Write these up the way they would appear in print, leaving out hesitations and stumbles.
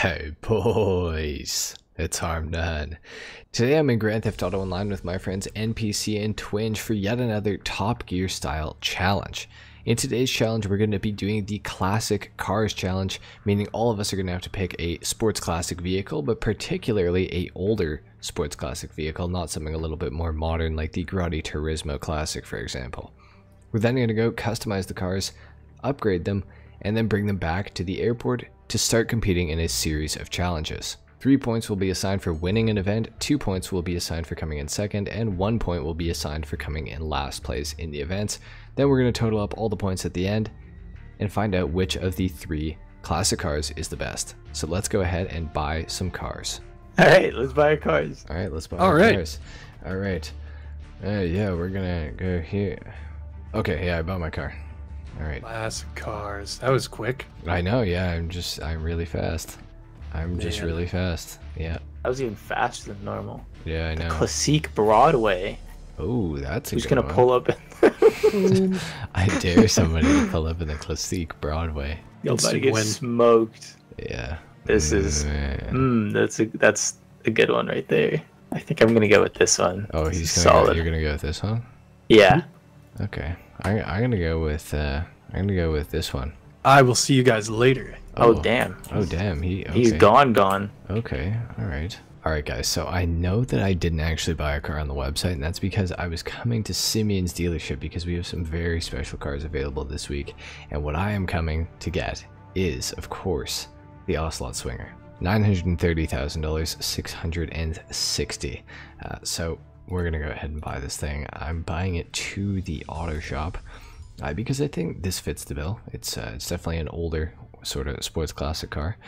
Hey boys, it's HarmNone. Today I'm in Grand Theft Auto Online with my friends NPC and Twinge for yet another Top Gear style challenge. In today's challenge we're going to be doing the Classic Cars Challenge, meaning all of us are going to have to pick a sports classic vehicle, but particularly a older sports classic vehicle, not something a little bit more modern like the Grotti Turismo Classic for example. We're then going to go customize the cars, upgrade them, and then bring them back to the airport to start competing in a series of challenges. 3 points will be assigned for winning an event, 2 points will be assigned for coming in second, and 1 point will be assigned for coming in last place in the events. Then we're going to total up all the points at the end and find out which of the three classic cars is the best. So let's go ahead and buy some cars. Alright, let's buy our cars. Alright, let's buy our cars. Alright. Yeah, we're gonna go here. Okay, yeah, I bought my car. All right. Classic cars. That was quick. I know. Yeah. I'm really fast. I'm just really fast. Yeah. I was even faster than normal. Yeah, I know. The Classique Broadway. Oh, that's a good one. Who's gonna pull up? I dare somebody to pull up in the Classique Broadway. You'll get smoked. Yeah. This is. That's a good one right there. I think I'm gonna go with this one. Oh, he's solid. You're gonna go with this one? Yeah. Okay. I'm gonna go with this one. I will see you guys later. Oh damn. He's gone. Okay. All right, guys. So I know that I didn't actually buy a car on the website, and that's because I was coming to Simeon's dealership because we have some very special cars available this week. And what I am coming to get is, of course, the Ocelot Swinger. $930,000, 660. So we're gonna go ahead and buy this thing. I'm buying it to the auto shop because I think this fits the bill. It's definitely an older sort of sports classic car.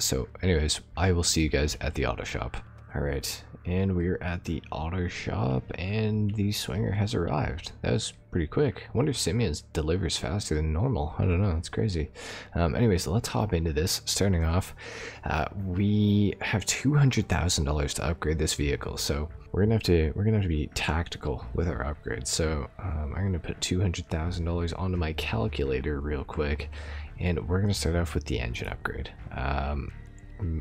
So anyways, I will see you guys at the auto shop. All right, and we're at the auto shop and the Swinger has arrived. That was pretty quick. I wonder if Simeon's delivers faster than normal. I don't know, it's crazy. Anyways, let's hop into this. Starting off, we have $200,000 to upgrade this vehicle, so we're gonna have to be tactical with our upgrades. So I'm gonna put $200,000 onto my calculator real quick, and we're gonna start off with the engine upgrade. I'm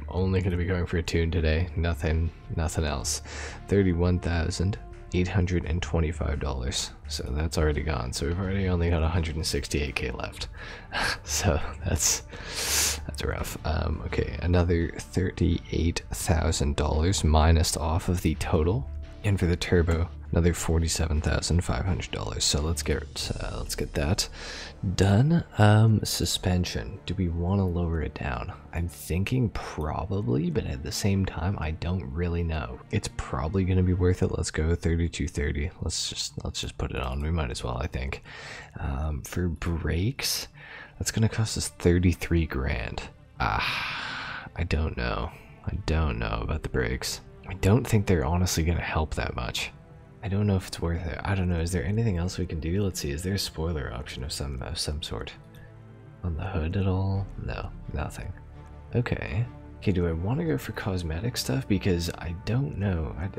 only gonna be going for a tune today, nothing else. $31,825, so that's already gone. So we've already only got 168k left. So that's rough. Okay, another $38,000 minus off of the total, and for the turbo another $47,500. So let's get that done. Suspension, do we want to lower it down? I'm thinking probably, but at the same time I don't really know. It's probably going to be worth it. Let's go 3230. Let's just put it on. We might as well, I think. For brakes, that's going to cost us 33 grand. I don't know about the brakes. I don't think they're honestly going to help that much. I don't know if it's worth it. I don't know. Is there anything else we can do? Let's see. Is there a spoiler option of some sort on the hood at all? No, nothing. Okay. Okay. Do I want to go for cosmetic stuff? Because I don't know. I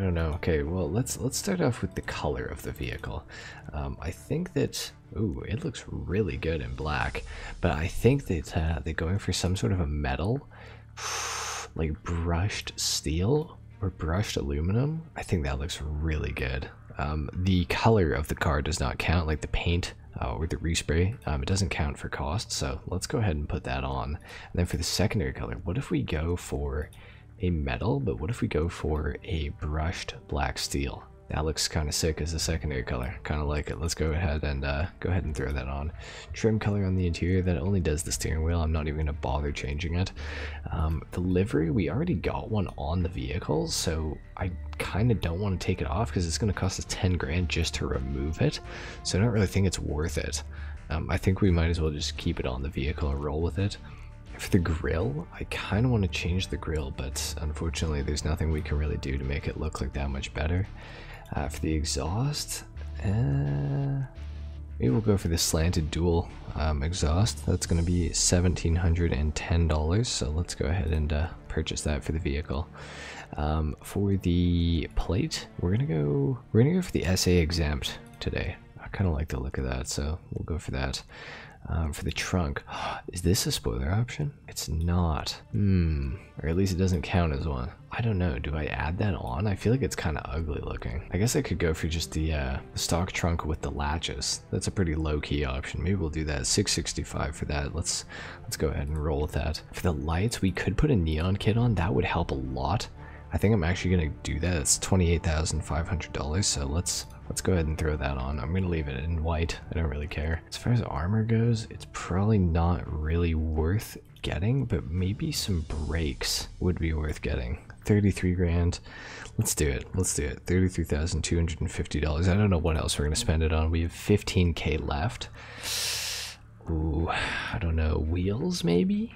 don't know. Okay. Well, let's start off with the color of the vehicle. I think that. Ooh, it looks really good in black. But I think that they're going for some sort of a metal, like brushed steel. Or brushed aluminum. I think that looks really good. The color of the car does not count, like the paint or the respray. It doesn't count for cost, so let's go ahead and put that on. And then for the secondary color, what if we go for a metal, but what if we go for a brushed black steel? That looks kind of sick as a secondary color. Kind of like it. Let's go ahead and throw that on. Trim color on the interior, that only does the steering wheel. I'm not even going to bother changing it. The livery, we already got one on the vehicle, so I kind of don't want to take it off because it's going to cost us 10 grand just to remove it. So I don't really think it's worth it. I think we might as well just keep it on the vehicle and roll with it. For the grill, I kind of want to change the grill, but unfortunately there's nothing we can really do to make it look like that much better. For the exhaust, maybe we'll go for the slanted dual exhaust. That's going to be $1,710, so let's go ahead and purchase that for the vehicle. For the plate, we're gonna go for the SA exempt today. I kind of like the look of that, so we'll go for that. for the trunk. Is this a spoiler option? It's not. Or at least it doesn't count as one. I don't know. Do I add that on? I feel like it's kind of ugly looking. I guess I could go for just the stock trunk with the latches. That's a pretty low-key option. Maybe we'll do that. 665 for that. Let's go ahead and roll with that. For the lights, we could put a neon kit on. That would help a lot. I think I'm actually gonna do that. It's $28,500, so let's go ahead and throw that on. I'm gonna leave it in white. I don't really care. As far as armor goes, it's probably not really worth getting, but maybe some brakes would be worth getting. 33 grand. Let's do it. Let's do it. $33,250. I don't know what else we're gonna spend it on. We have 15K left. Ooh, I don't know. Wheels, maybe?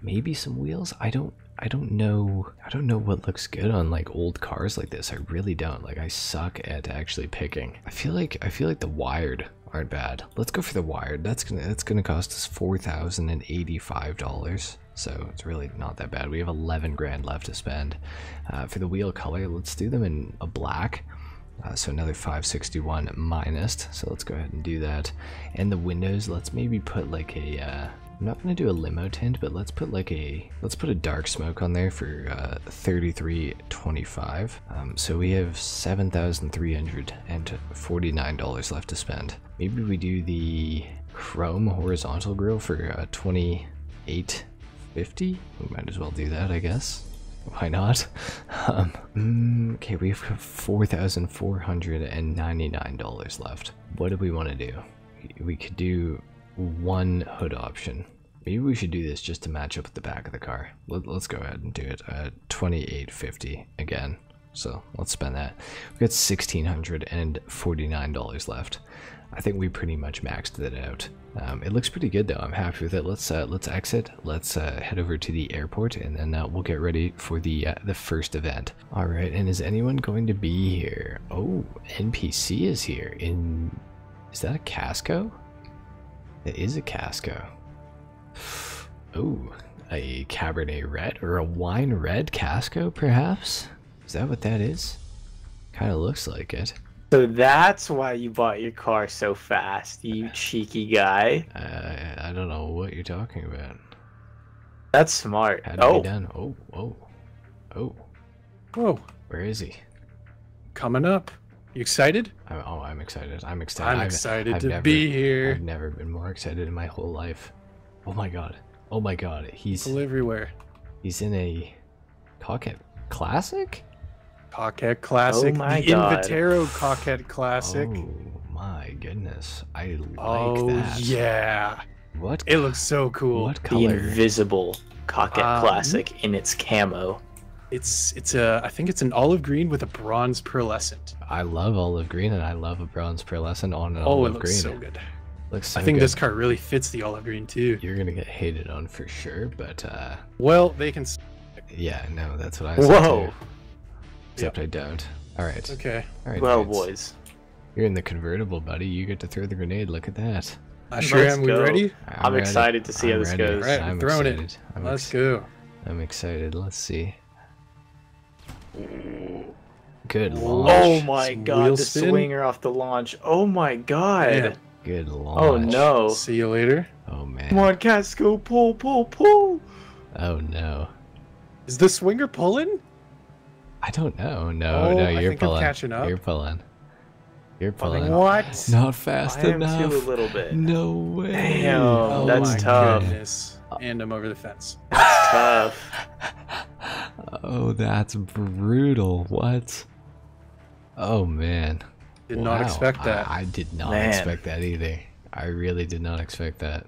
Maybe some wheels? I don't know what looks good on like old cars like this. I really don't. Like, I suck at actually picking. I feel like the wired aren't bad. Let's go for the wired. That's gonna cost us $4,085. So it's really not that bad. We have 11 grand left to spend. For the wheel color, let's do them in a black. So another 561 minus. So let's go ahead and do that. And the windows, let's maybe put like a I'm not gonna do a limo tint, but let's put a dark smoke on there for 3325. So we have $7,349 left to spend. Maybe we do the chrome horizontal grill for 2850. We might as well do that, I guess. Why not? Okay, we've got $4,499 left. What do we want to do? We could do one hood option. Maybe we should do this just to match up with the back of the car. Let's go ahead and do it at $2,850 again. So let's spend that. We got $1,649 left. I think we pretty much maxed that out. It looks pretty good though. I'm happy with it. Let's exit. Let's head over to the airport, and then we'll get ready for the first event. All right. And is anyone going to be here? Oh, NPC is here. Is that a Casco? It is a Casco. Oh, a Cabernet Red or a wine red Casco, perhaps? Is that what that is? Kind of looks like it. So that's why you bought your car so fast, you cheeky guy. I don't know what you're talking about. That's smart. How did he done? Oh, oh, oh. Whoa. Where is he? Coming up. You excited? I'm excited. I'm excited. I've never been here. I've never been more excited in my whole life. Oh my god. Oh my god. He's all everywhere. He's in a Coquette Classic? Coquette Classic. Oh my god. Invetero Coquette Classic. Oh my goodness. I like that. Oh yeah. What? It looks so cool. What color? The invisible Coquette Classic in its camo. I think it's an olive green with a bronze pearlescent. I love olive green, and I love a bronze pearlescent on an olive green. Oh, it looks so good. Looks so good. I think this car really fits the olive green too. You're gonna get hated on for sure, but well, they can. Yeah, no, that's what I said. Whoa. Too. Except yep. I don't. All right. Okay. All right. Well, boys, you're in the convertible, buddy. You get to throw the grenade. Look at that. I sure am. We ready? I'm ready. Excited to see how this goes. All right, I'm throwing it. Let's go. I'm excited. Let's see. Good launch. Oh my god, the swinger off the launch. Oh my god. Yeah. Good launch. Oh no. See you later. Oh man. Come on, Casco, pull, pull, pull. Oh no. Is the swinger pulling? I don't know. No, no, you're pulling. I'm catching up. You're pulling. You're pulling. Like, what? Not fast enough. I am too a little bit. No way. Damn, oh, that's tough. Goodness. And I'm over the fence. That's tough. Oh, that's brutal. What? Oh, man. Did not expect that. I did not expect that either. I really did not expect that.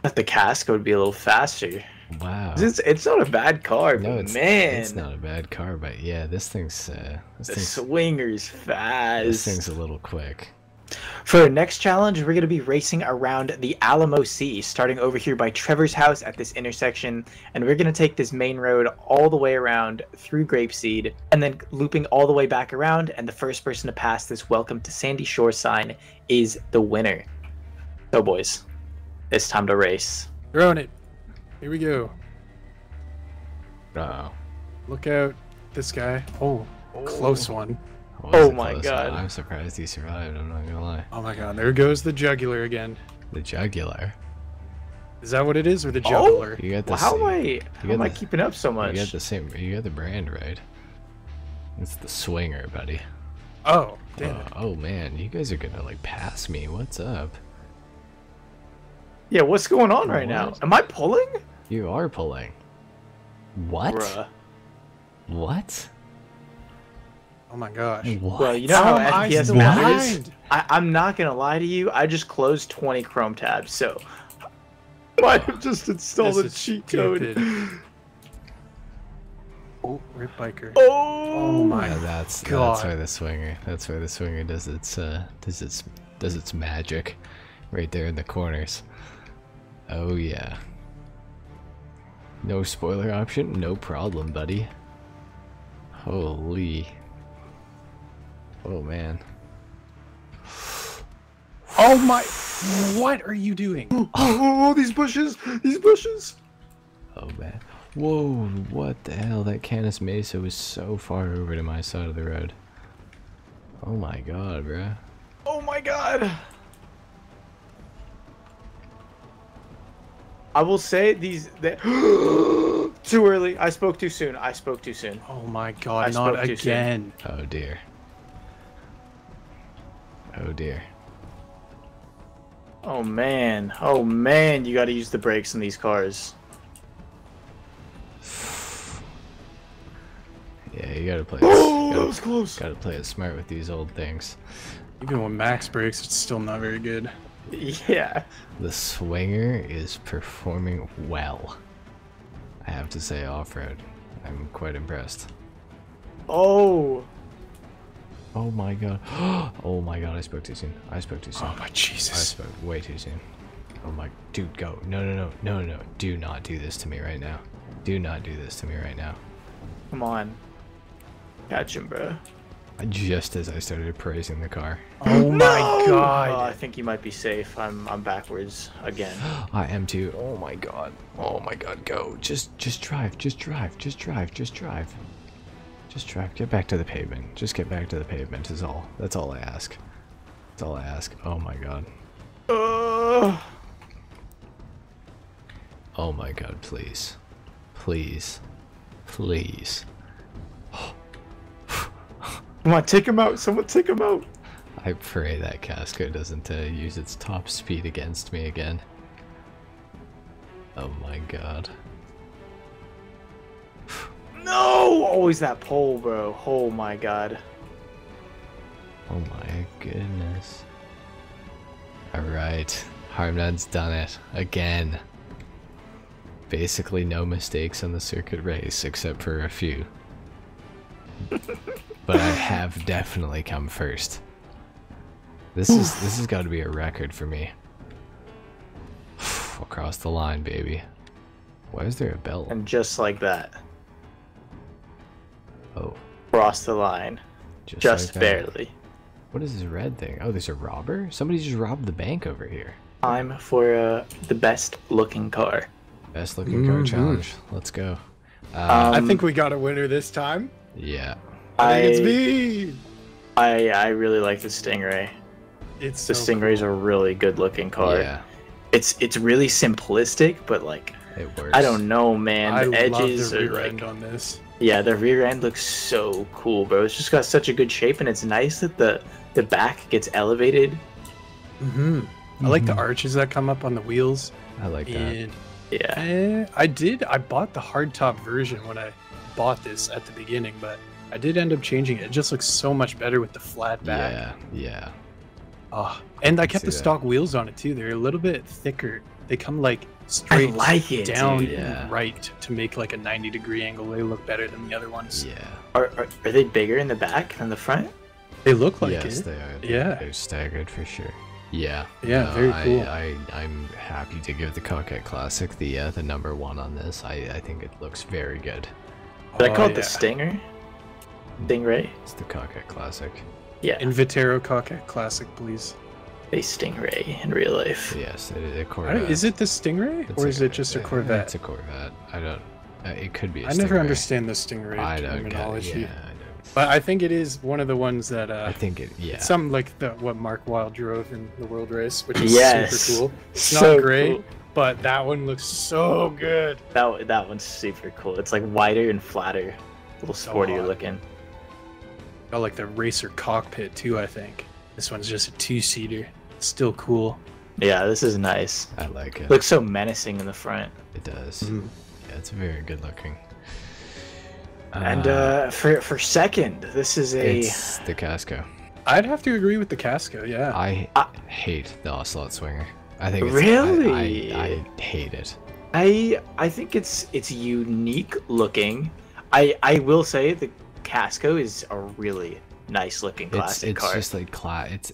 But the Casco would be a little faster. Wow. It's not a bad car, no, but man. It's not a bad car, but yeah, this thing's... the swinger's fast. This thing's a little quick. For our next challenge, we're going to be racing around the Alamo Sea, starting over here by Trevor's house at this intersection, and we're going to take this main road all the way around through Grapeseed, and then looping all the way back around, and the first person to pass this Welcome to Sandy Shore sign is the winner. So boys, it's time to race. Throwing it. Here we go. Uh-oh. Look out. This guy. Oh. Close one. Oh my god. I'm surprised he survived, I'm not gonna lie. Oh my god, there goes the jugular again. The jugular. Is that what it is, or the juggler? You got the how am I keeping up so much? You got the same. You got the brand right. It's the Swinger, buddy. Oh, damn. Oh man, you guys are gonna like pass me. What's up? Yeah, what's going on right now? Am I pulling? You are pulling. What? Bruh. What? Oh my gosh. What? Well, you know how FPS matters? I'm not gonna lie to you. I just closed 20 Chrome tabs, so. Might have just installed a cheat code. Oh, Rip Biker. Oh my God. That's where the Swinger. That's where the Swinger does its magic, right there in the corners. Oh yeah. No spoiler option, no problem, buddy. Holy. Oh man. Oh my. What are you doing? Oh, these bushes! These bushes! Oh man. Whoa, what the hell? That Canis Mesa was so far over to my side of the road. Oh my god, bruh. Oh my god! I will say these... Too early. I spoke too soon. I spoke too soon. Oh my god, not again. Oh dear. Oh dear. Oh man, you gotta use the brakes in these cars. Yeah, you gotta play. Oh, that was close. Gotta play it smart with these old things. Even with max brakes, it's still not very good. Yeah. The Swinger is performing well. I have to say, off-road. I'm quite impressed. Oh. Oh my god. Oh my god, I spoke too soon. I spoke too soon. Oh my Jesus. I spoke way too soon. Oh my. Dude, go. No, no, no. No, no. Do not do this to me right now. Do not do this to me right now. Come on. Catch him, bro. Just as I started appraising the car. Oh my god. I think you might be safe. I'm backwards again. I am too. Oh my god. Oh my god, go. Just drive. Just drive. Just drive. Just drive. Just drive. Get back to the pavement. Just get back to the pavement is all. That's all I ask. That's all I ask. Oh my god. Oh my god, please. Please. Please. Come on, take him out. Someone take him out. I pray that Casco doesn't use its top speed against me again. Oh my god. No! Always that pole, bro. Oh my god. Oh my goodness. Alright. HarmNone's done it. Again. Basically no mistakes on the circuit race, except for a few. But I have definitely come first. This has got to be a record for me. Across the line, baby. Why is there a bell? And just like that. Oh. Cross the line. Just like barely. What is this red thing? Oh, there's a robber? Somebody just robbed the bank over here. Time for the best looking car. Best looking car challenge. Let's go. I think we got a winner this time. Yeah. I really like the Stingray. It's Stingray's a really good looking car. Yeah. It's really simplistic, but like it works. I don't know, man. The edges are like on this. Yeah, the rear end looks so cool, bro. It's just got such a good shape, and it's nice that the back gets elevated. I like the arches that come up on the wheels. I like that. Yeah. I bought the hardtop version when I bought this at the beginning, but I did end up changing it. It just looks so much better with the flat back. Yeah. Oh, and I kept the stock wheels on it too. They're a little bit thicker. They come like straight down right to make like a 90-degree angle. They look better than the other ones. Yeah. Are they bigger in the back than the front? They look like it. Yes, they are. They're staggered for sure. Yeah. Yeah. Very cool. I'm happy to give the Coquette Classic the #1 on this. I think it looks very good. Did I call it the Stingray? It's the Coquette Classic. Yeah. Invetero Coquette Classic, please. A Stingray in real life. Yes, it is a Corvette. Is it the Stingray, or is it just a Corvette? It's a Corvette. I don't. It could be a Stingray. I never understand the Stingray terminology. Yeah, I don't But I think it is one of the ones that I think it, yeah. Some like the what Mark Wilde drove in the World Race, which is super cool. It's so not great, cool. But that one looks so good. That one's super cool. It's like wider and flatter, a little sportier looking. I like the racer cockpit too. I think this one's just a two-seater. Still cool. Yeah, this is nice. I like it. Looks so menacing in the front. It does. Mm. Yeah, it's very good looking. And for second, this is it's the Casco. I'd have to agree with the Casco. Yeah. I hate the Ocelot Swinger. I think it's, really I hate it. I think it's unique looking. I will say the Casco is a really nice looking classic car. It's just like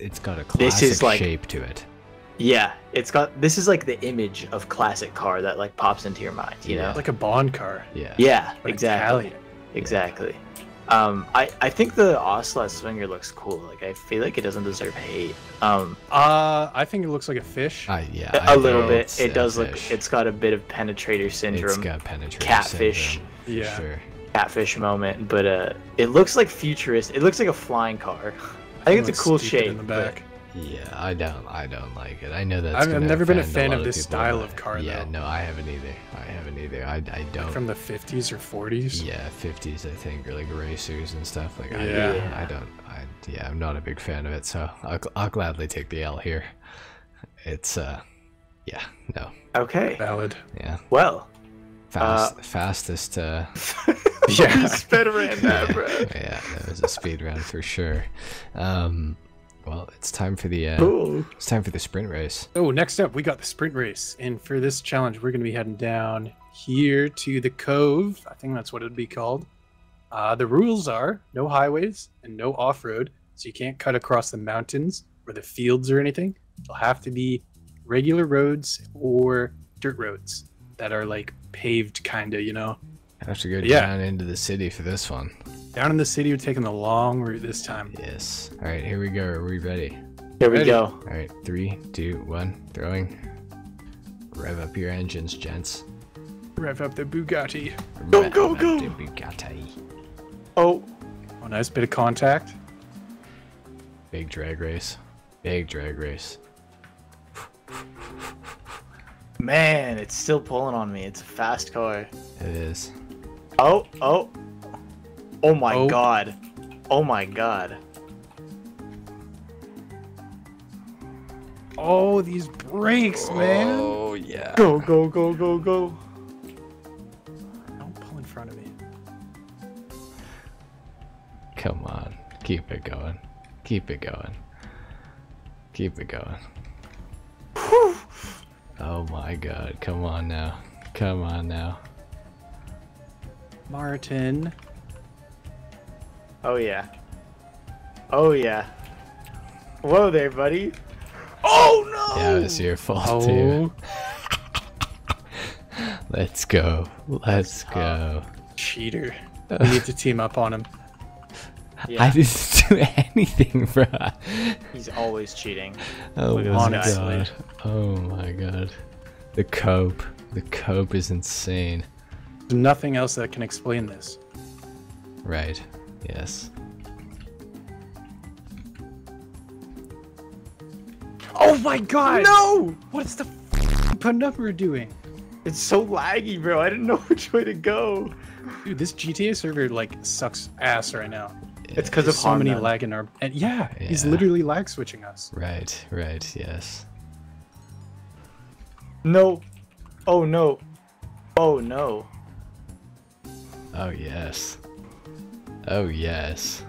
it's got a classic like, shape to it. Yeah, this is like the image of classic car that like pops into your mind, you know, like a Bond car. Yeah. Yeah, like exactly. Italian. Exactly. I think the Ocelot Swinger looks cool. Like I feel like it doesn't deserve hate. I think it looks like a fish. Yeah, a little bit. It does look. It's got a bit of penetrator syndrome. It's got penetrator catfish. Syndrome. Yeah. Sure. Catfish moment, but it looks like futuristic. It looks like a flying car. I think it's a cool shape. In the back. Yeah, I don't like it. I know that's. I've never been a fan of this style of car. Yeah, no, I haven't either. I don't. Like from the 50s or 40s. Yeah, 50s I think, or like racers and stuff. Like yeah, I'm not a big fan of it. So I'll gladly take the L here. It's yeah, no. Okay. Valid. Yeah. Well. Fastest. Yeah. Speed round that, bro. Yeah, that was a speed round for sure. Well, it's time for the it's time for the sprint race. Oh, next up we got the sprint race, and for this challenge we're gonna be heading down here to the Cove. I think that's what it'd be called. The rules are no highways and no off-road, so you can't cut across the mountains or the fields or anything. It'll have to be regular roads or dirt roads that are like paved, kind of, you know. I have to go down into the city for this one. Down in the city, we're taking the long route this time. Yes. All right, here we go. Are we ready? Here we go. All right, 3, 2, 1, throwing. Rev up your engines, gents. Rev up the Bugatti. Go, go, go! The Bugatti. Oh. Oh, nice bit of contact. Big drag race. Big drag race. Man, it's still pulling on me. It's a fast car. It is. Oh, oh. Oh my god. Oh my god. Oh, these brakes, man. Oh, yeah. Go, go, go, go, go. Don't pull in front of me. Come on. Keep it going. Keep it going. Keep it going. Whew. Oh my god. Come on now. Come on now. Martin. Oh yeah. Oh yeah. Whoa there, buddy. Oh no! Yeah, it's your fault too. Let's go. Let's go. Cheater. We need to team up on him. Yeah. I didn't do anything, bro. He's always cheating. Oh honestly. My god. Oh my god. The cope. The cope is insane. There's nothing else that can explain this. Right. Yes. Oh my god! No! What's the penumbra doing? It's so laggy, bro. I didn't know which way to go. Dude, this GTA server like sucks ass right now. It's because of so many lag in our. And yeah, he's literally lag switching us. Right, right, yes. No. Oh no. Oh no. Oh yes. Oh yes.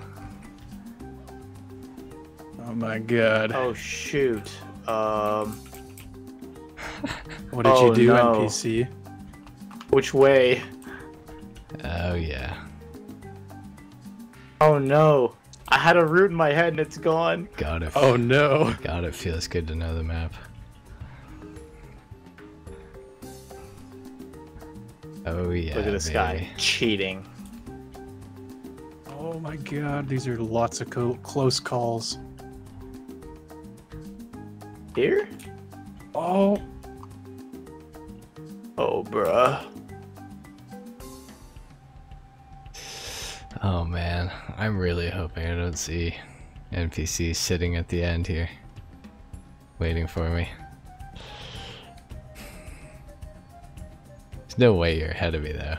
Oh my god. Oh shoot. What did you do, NPC? Which way? Oh yeah. Oh no. I had a root in my head and it's gone. God, oh no. God, it feels good to know the map. Oh yeah. Look at this guy cheating. Oh my god, these are lots of close calls. Here? Oh. Oh, bruh. Oh man, I'm really hoping I don't see NPC sitting at the end here, waiting for me. There's no way you're ahead of me though.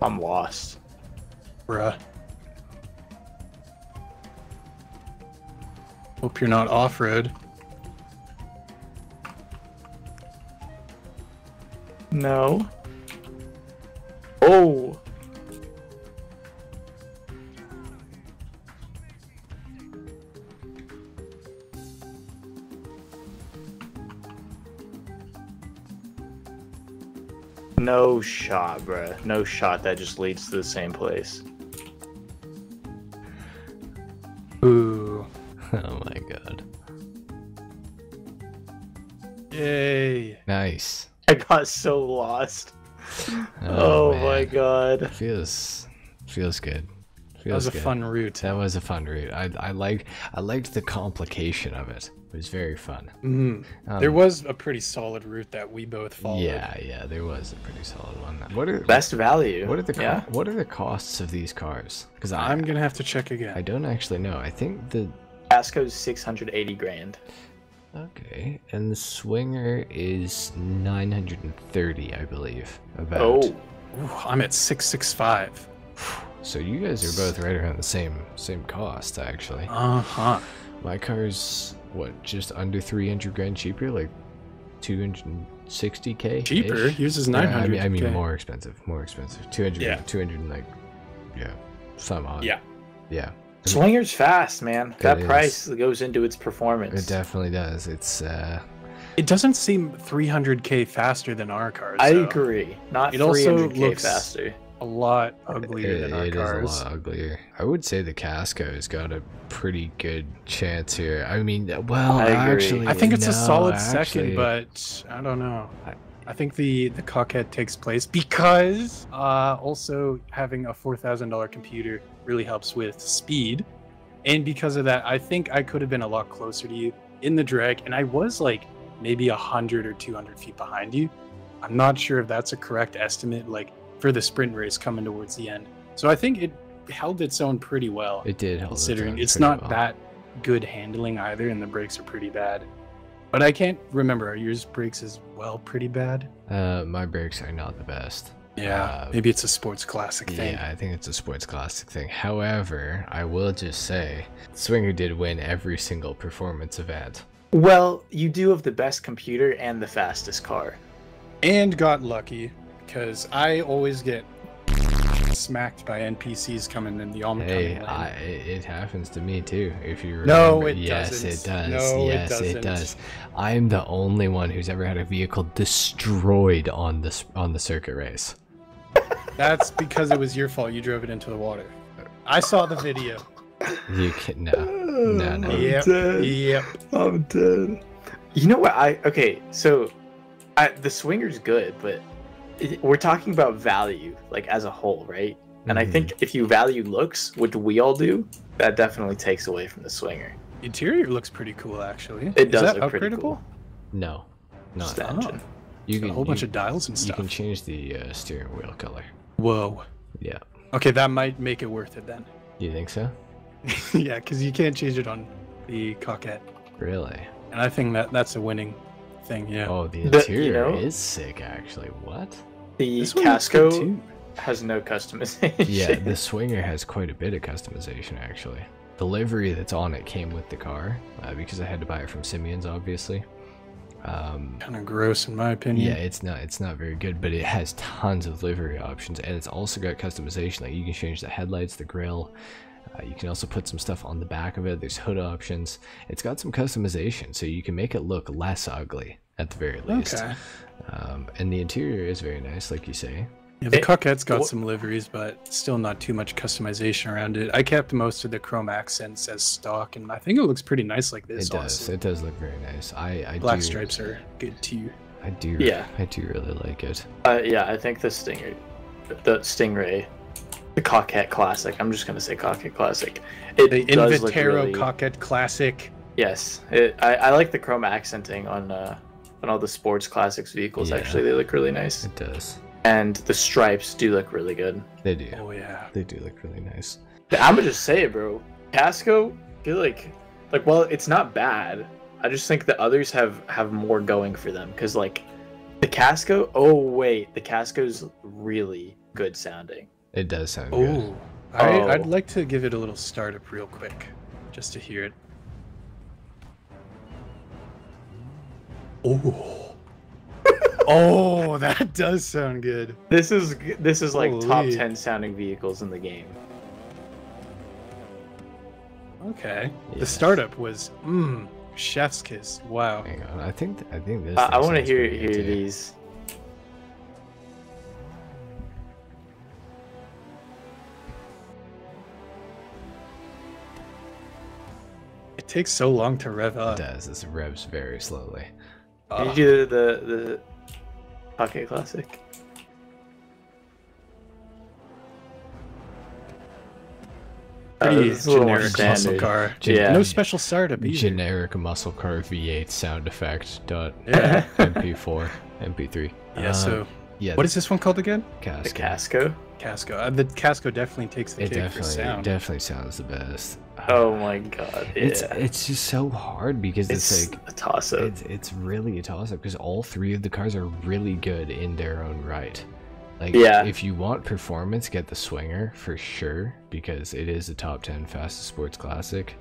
I'm lost. Bruh. Hope you're not off-road. No. Oh! No shot, bruh. No shot. That just leads to the same place. Ooh. Oh my god. Yay. Nice. I got so lost. Oh my god. Feels good. Feels good. That was a fun route. That was a fun route. I liked the complication of it. It was very fun. There was a pretty solid route that we both followed. Yeah, there was a pretty solid one. What are the costs of these cars? Because I'm gonna have to check again. I don't actually know. I think the Casco's 680 grand. Okay, and the Swinger is 930, I believe. About. Oh, I'm at 665. So you guys are both right around the same cost, actually. Uh huh. My car's what, just under 300 grand cheaper, like 260K. Cheaper? Yours is 900. Yeah, I mean, more expensive. 200. Yeah. 200, like, yeah, some odd. Yeah. Yeah. Swinger's fast, man. That price goes into its performance. It definitely does. It's. It doesn't seem 300K faster than our cars. I agree. Not 300K faster. A lot uglier than our cars. It is a lot uglier. I would say the Casco's got a pretty good chance here. I mean, well, actually, I think it's a solid second, but I don't know. I think the Coquette takes place because also having a $4,000 computer really helps with speed, and because of that, I think I could have been a lot closer to you in the drag, and I was like maybe 100 or 200 feet behind you. I'm not sure if that's a correct estimate, like for the sprint race coming towards the end. So I think it held its own pretty well. It did, considering it's not that good handling either, and the brakes are pretty bad. But I can't remember, are yours brakes as well pretty bad? My brakes are not the best. Yeah, maybe it's a sports classic thing. Yeah, I think it's a sports classic thing. However, I will just say, Swinger did win every single performance event. Well, you do have the best computer and the fastest car. And got lucky, because I always get smacked by NPCs coming in the oncoming lane. It happens to me too. If you remember. No, it doesn't. Yes, it does. No, yes, it does. I'm the only one who's ever had a vehicle destroyed on the circuit race. That's because it was your fault. You drove it into the water. I saw the video. You can no. Yep. I'm dead. You know what? The Swinger's good, but. We're talking about value, like as a whole, right? And I think if you value looks, which we all do, that definitely takes away from the Swinger. Interior looks pretty cool, actually. It does. Is that look pretty cool? No, not that. Oh. You got a whole bunch of dials and stuff. You can change the steering wheel color. Whoa. Yeah. Okay, that might make it worth it then. You think so? Yeah, because you can't change it on the Coquette. Really? And I think that's a winning thing. Yeah. Oh, the interior is sick, actually. What? The Casco has no customization. Yeah, the Swinger has quite a bit of customization, actually. The livery that's on it came with the car, because I had to buy it from Simeon's, obviously. Kind of gross, in my opinion. Yeah, it's not very good, but it has tons of livery options, and it's also got customization. Like, you can change the headlights, the grill. You can also put some stuff on the back of it. There's hood options. It's got some customization, so you can make it look less ugly at the very least. Okay. And the interior is very nice, like you say. Yeah, the Coquette's got some liveries, but still not too much customization around it. I kept most of the chrome accents as stock, and I think it looks pretty nice like this. It does. Honestly. It does look very nice. Black stripes are good too. I do really like it. Yeah, I think the Stingray. The Coquette Classic. I'm just gonna say Coquette Classic. The Invetero Coquette Classic. Yes, I like the chrome accenting on on all the sports classics vehicles. Yeah, actually, they look really nice. It does. And the stripes do look really good. They do. Oh yeah, they do look really nice. I'm gonna just say it, bro. Casco, I feel like well, it's not bad. I just think the others have more going for them, because like the Casco. Oh wait, the Casco's really good sounding. It does sound good. I'd like to give it a little startup real quick, just to hear it. Oh, oh, that does sound good. This is like top 10 sounding vehicles in the game. Okay, yes. The startup was chef's kiss. Wow. Hang on, I think this. I want to hear these. It takes so long to rev up. It does. This revs very slowly. Can you do the Pocket Classic? Pretty generic muscle car. Yeah. No special startup either. Generic muscle car V8 sound effect. Yeah. MP4, MP3. Yeah. So. Yeah. What is this one called again? Casco. The Casco. Casco. The Casco definitely takes the cake for sound. It definitely sounds the best. Oh my god! Yeah. It's just so hard because it's like a toss up. It's really a toss up because all three of the cars are really good in their own right. Like, yeah, if you want performance, get the Swinger for sure, because it is a top 10 fastest sports classic,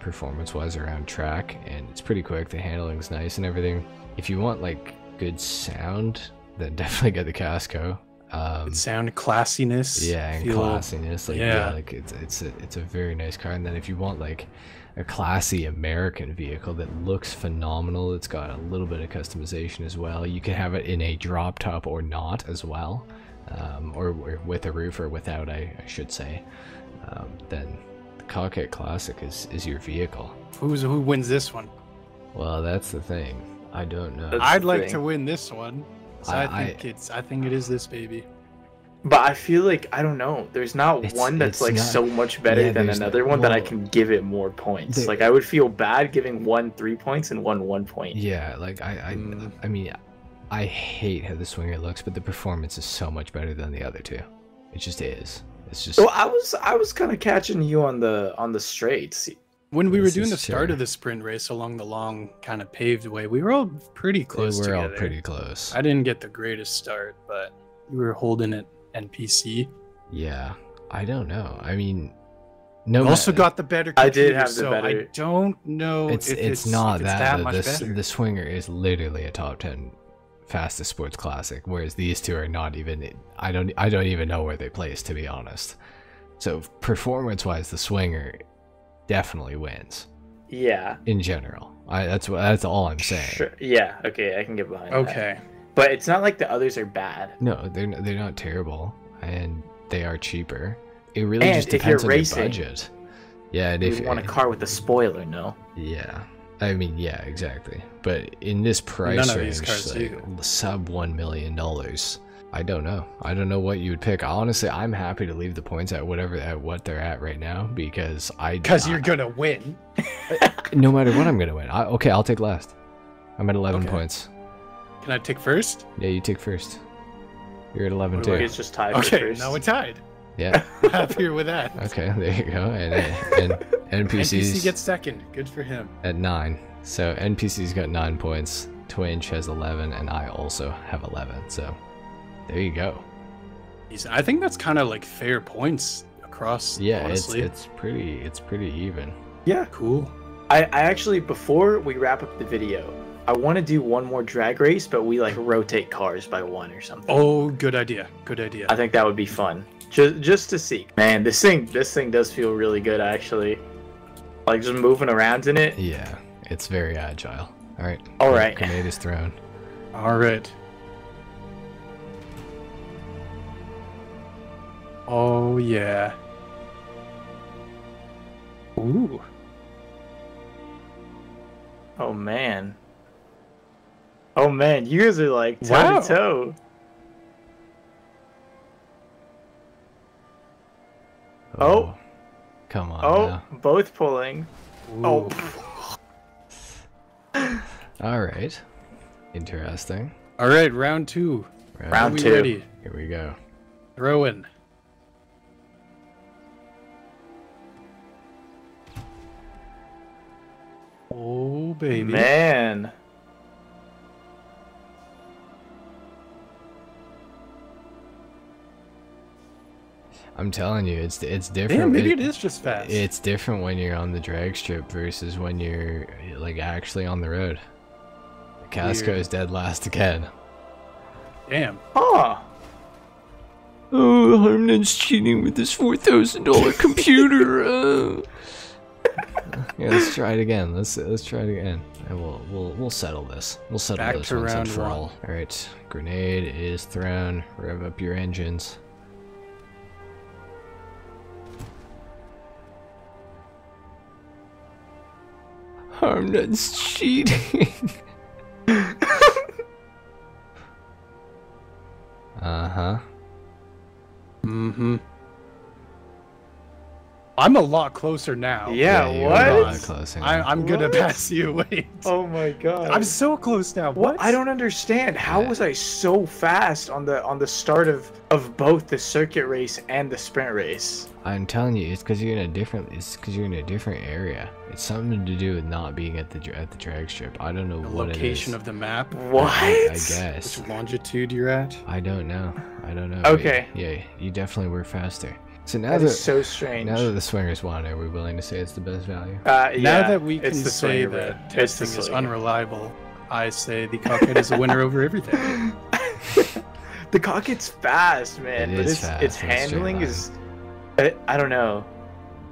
performance wise around track, and it's pretty quick. The handling's nice and everything. If you want like good sound, then definitely get the Casco. Sound classiness, yeah, and classiness, like, yeah, like it's a very nice car. And then if you want like a classy American vehicle that looks phenomenal, it's got a little bit of customization as well. You can have it in a drop top or not as well, or with a roof or without, I should say. Then the Coquette Classic is your vehicle. Who wins this one? Well, that's the thing. I don't know. I'd like to win this one. So I think it is this baby, but I feel like I don't know. There's not one that's like not so much better than another one that I can give it more points. Like I would feel bad giving 1 3 points and 1 1 point. Yeah, like I mean, I hate how the Swinger looks, but the performance is so much better than the other two. It just is. It's just. Well, I was kind of catching you on the straights. When we were doing the start of the sprint race along the long kind of paved way, we were all pretty close together. We were all pretty close. I didn't get the greatest start, but we were holding it NPC. Yeah, I don't know. I mean, no. Also got the better computer, I did have the better. I don't know if it's not that much better. The Swinger is literally a top 10 fastest sports classic, whereas these two are not even. I don't even know where they place, to be honest. So performance-wise, the Swinger definitely wins. Yeah, in general, that's all I'm saying. Sure. Yeah, okay, I can get behind that. But it's not like the others are bad. No, they're not terrible, and they are cheaper. It really just depends on your budget. Yeah, and if you want a car with a spoiler, no. Yeah, I mean, yeah, exactly. But in this price range, like, sub $1 million, I don't know. I don't know what you would pick. Honestly, I'm happy to leave the points at what they're at right now, because you're gonna win. No matter what, I'm gonna win. Okay, I'll take last. I'm at 11 points. Can I take first? Yeah, you take first. You're at 11 too. It's just tied. Okay, now we're tied. Yeah. Happier with that. Okay, there you go. And NPC gets second. Good for him. At 9. So NPC's got 9 points. Twinge has 11, and I also have 11. So. There you go. I think that's kind of like fair points across. Yeah, honestly. It's pretty even. Yeah, cool. I actually, before we wrap up the video, I want to do one more drag race, but we like rotate cars by one or something. Oh, good idea. Good idea. I think that would be fun. Just to see. Man, this thing does feel really good actually. Like just moving around in it. Yeah, it's very agile. All right. All right. Grenade is thrown. All right. Oh yeah. Ooh. Oh man. Oh man, you guys are like toe to toe. Oh. Come on. Oh, now. Both pulling. Ooh. Oh. All right. Interesting. All right, round two. Round two. Ready? Here we go. Throw in. Oh, baby. Man. I'm telling you, it's different. Damn, maybe it is just fast. It's different when you're on the drag strip versus when you're like actually on the road. Casco is dead last again. Damn. Ah. Oh, HarmNone's cheating with this $4,000 computer. Yeah, let's try it again. Let's try it again, and we'll settle this. We'll settle this once and for all. All right, grenade is thrown. Rev up your engines. HarmNone's cheating. Uh-huh. Mm-hmm. I'm a lot closer now. Yeah, what? A lot closer now. I'm gonna pass you. Wait. Oh my god. I'm so close now. What? I don't understand. How was I so fast on the start of both the circuit race and the sprint race? I'm telling you, it's because you're in a different area. It's something to do with not being at the drag strip. I don't know what it is. Location of the map. What? I guess. Which longitude you're at? I don't know. Okay. Yeah, you definitely were faster. So now that is so strange. Now that the swingers won, are we willing to say it's the best value? Yeah, now that we can say that testing is unreliable, I say the Coquette is a winner over everything. The Coquette's fast, man, but its handling is, I don't know.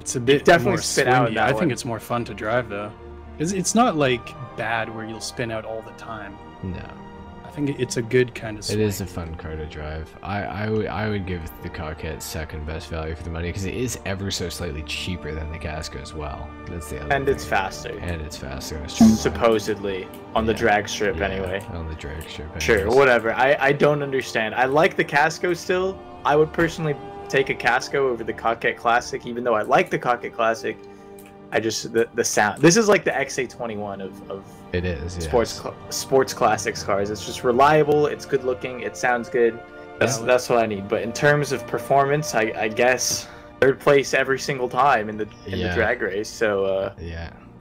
It's a bit more spin out. I think it's more fun to drive though. It's not like bad where you'll spin out all the time. No. I think it's a good kind of swing. It is a fun car to drive. I would give the Coquette second best value for the money because it is ever so slightly cheaper than the Casco as well. That's the other thing. It's faster. And it's faster. Supposedly. On the drag strip anyway. On the drag strip anyway. Sure, whatever. I don't understand. I like the Casco still. I would personally take a Casco over the Coquette Classic, even though I like the Coquette Classic. I just the sound. This is like the XA21 of it is sports classics cars. It's just reliable. It's good looking. It sounds good. That's what I need. But in terms of performance, I guess third place every single time in the drag race. So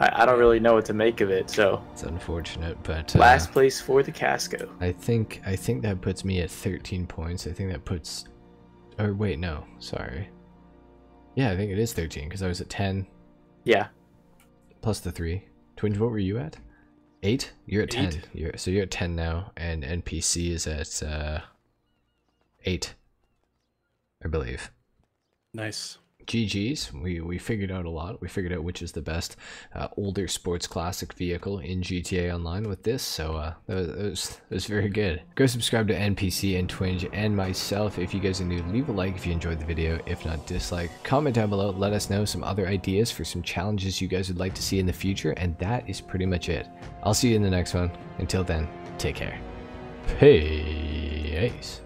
I don't really know what to make of it. So it's unfortunate, but last place for the Casco. I think that puts me at 13 points. I think that puts. Or wait, no, sorry. Yeah, I think it is 13 because I was at 10. Yeah. Plus the 3. Twinge, what were you at? 8? You're at 10. So you're at 10 now, and NPC is at 8, I believe. Nice. GG's. We figured out a lot. We figured out which is the best older sports classic vehicle in GTA Online with this, so that was very good. Go subscribe to NPC and Twinge and myself if you guys are new. Leave a like if you enjoyed the video. If not, dislike. Comment down below. Let us know some other ideas for some challenges you guys would like to see in the future, and that is pretty much it. I'll see you in the next one. Until then, take care. Peace.